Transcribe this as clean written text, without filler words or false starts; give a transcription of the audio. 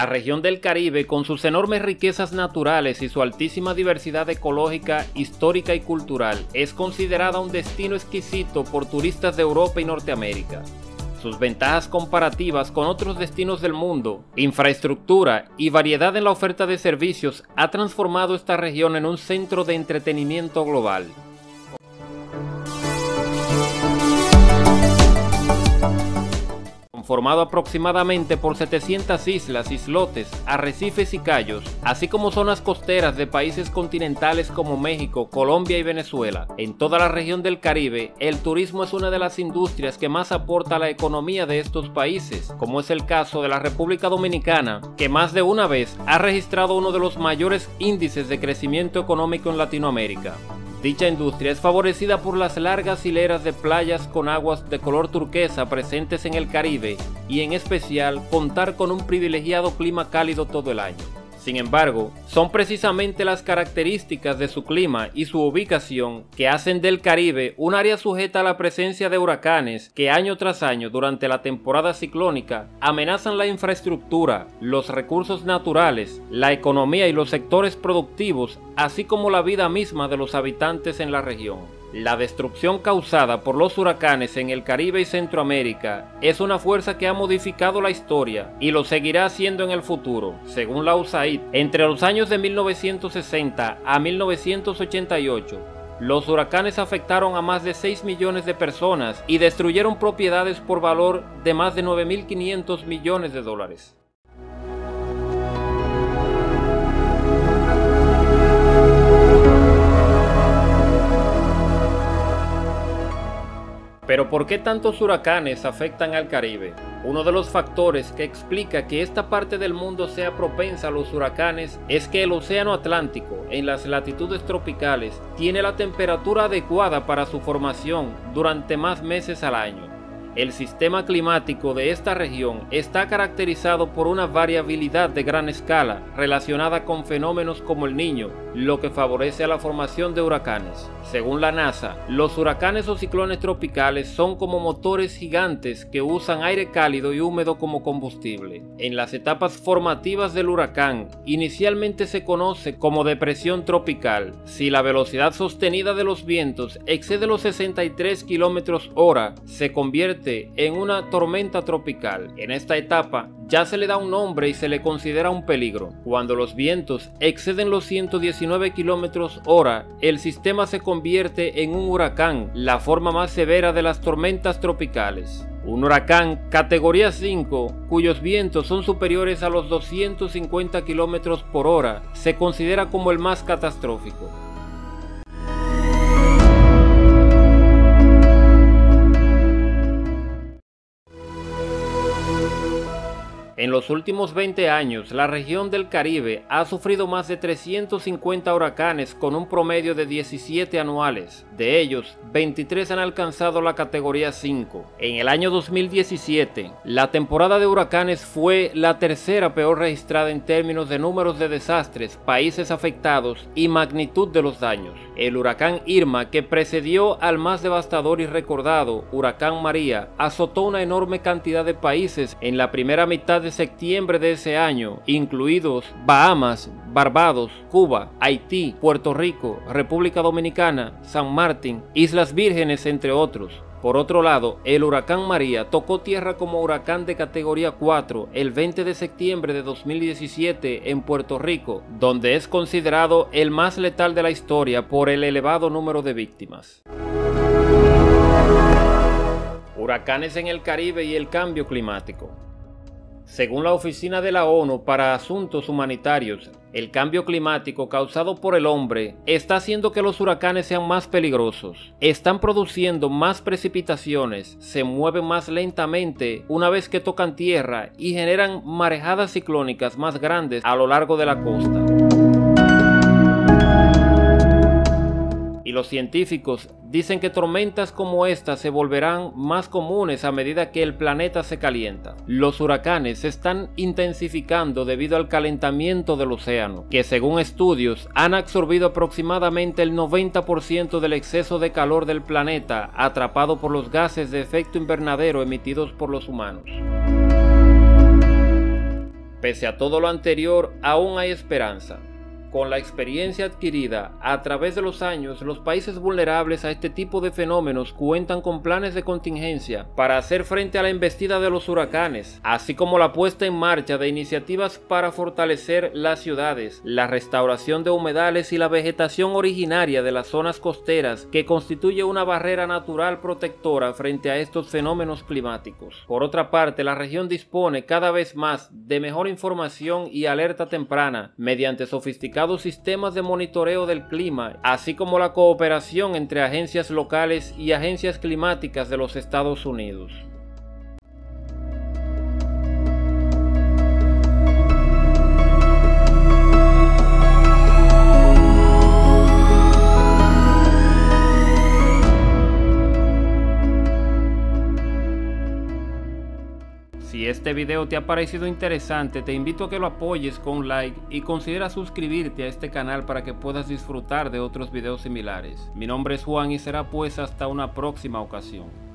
La región del Caribe, con sus enormes riquezas naturales y su altísima diversidad ecológica, histórica y cultural, es considerada un destino exquisito por turistas de Europa y Norteamérica. Sus ventajas comparativas con otros destinos del mundo, infraestructura y variedad en la oferta de servicios ha transformado esta región en un centro de entretenimiento global. Formado aproximadamente por 700 islas, islotes, arrecifes y cayos, así como zonas costeras de países continentales como México, Colombia y Venezuela. En toda la región del Caribe, el turismo es una de las industrias que más aporta a la economía de estos países, como es el caso de la República Dominicana, que más de una vez ha registrado uno de los mayores índices de crecimiento económico en Latinoamérica. Dicha industria es favorecida por las largas hileras de playas con aguas de color turquesa presentes en el Caribe y en especial contar con un privilegiado clima cálido todo el año. Sin embargo, son precisamente las características de su clima y su ubicación que hacen del Caribe un área sujeta a la presencia de huracanes que año tras año durante la temporada ciclónica amenazan la infraestructura, los recursos naturales, la economía y los sectores productivos, así como la vida misma de los habitantes en la región. La destrucción causada por los huracanes en el Caribe y Centroamérica es una fuerza que ha modificado la historia y lo seguirá haciendo en el futuro. Según la USAID, entre los años de 1960 a 1988, los huracanes afectaron a más de 6 millones de personas y destruyeron propiedades por valor de más de 9.500 millones de dólares. ¿Pero por qué tantos huracanes afectan al Caribe? Uno de los factores que explica que esta parte del mundo sea propensa a los huracanes es que el océano Atlántico, en las latitudes tropicales, tiene la temperatura adecuada para su formación durante más meses al año. El sistema climático de esta región está caracterizado por una variabilidad de gran escala relacionada con fenómenos como el Niño, lo que favorece a la formación de huracanes. Según la NASA, los huracanes o ciclones tropicales son como motores gigantes que usan aire cálido y húmedo como combustible. En las etapas formativas del huracán, inicialmente se conoce como depresión tropical. Si la velocidad sostenida de los vientos excede los 63 km/h, se convierte en una tormenta tropical. En esta etapa ya se le da un nombre y se le considera un peligro. Cuando los vientos exceden los 119 km/h, el sistema se convierte en un huracán, la forma más severa de las tormentas tropicales. Un huracán categoría 5, cuyos vientos son superiores a los 250 km/h, se considera como el más catastrófico. En los últimos 20 años, la región del Caribe ha sufrido más de 350 huracanes con un promedio de 17 anuales. De ellos, 23 han alcanzado la categoría 5. En el año 2017, la temporada de huracanes fue la tercera peor registrada en términos de números de desastres, países afectados y magnitud de los daños. El huracán Irma, que precedió al más devastador y recordado huracán María, azotó una enorme cantidad de países en la primera mitad de septiembre de ese año, incluidos Bahamas, Barbados, Cuba, Haití, Puerto Rico, República Dominicana, San Martín, Islas Vírgenes, entre otros. Por otro lado, el huracán María tocó tierra como huracán de categoría 4 el 20 de septiembre de 2017 en Puerto Rico, donde es considerado el más letal de la historia por el elevado número de víctimas. Huracanes en el Caribe y el cambio climático. Según la Oficina de la ONU para Asuntos Humanitarios, el cambio climático causado por el hombre está haciendo que los huracanes sean más peligrosos. Están produciendo más precipitaciones, se mueven más lentamente una vez que tocan tierra y generan marejadas ciclónicas más grandes a lo largo de la costa. Y los científicos dicen que tormentas como esta se volverán más comunes a medida que el planeta se calienta. Los huracanes se están intensificando debido al calentamiento del océano, que según estudios han absorbido aproximadamente el 90% del exceso de calor del planeta atrapado por los gases de efecto invernadero emitidos por los humanos. Pese a todo lo anterior, aún hay esperanza. Con la experiencia adquirida a través de los años, los países vulnerables a este tipo de fenómenos cuentan con planes de contingencia para hacer frente a la embestida de los huracanes, así como la puesta en marcha de iniciativas para fortalecer las ciudades, la restauración de humedales y la vegetación originaria de las zonas costeras, que constituye una barrera natural protectora frente a estos fenómenos climáticos. Por otra parte, la región dispone cada vez más de mejor información y alerta temprana mediante sofisticados sistemas de monitoreo del clima, así como la cooperación entre agencias locales y agencias climáticas de los Estados Unidos. Si este video te ha parecido interesante, te invito a que lo apoyes con un like y considera suscribirte a este canal para que puedas disfrutar de otros videos similares. Mi nombre es Juan y será pues hasta una próxima ocasión.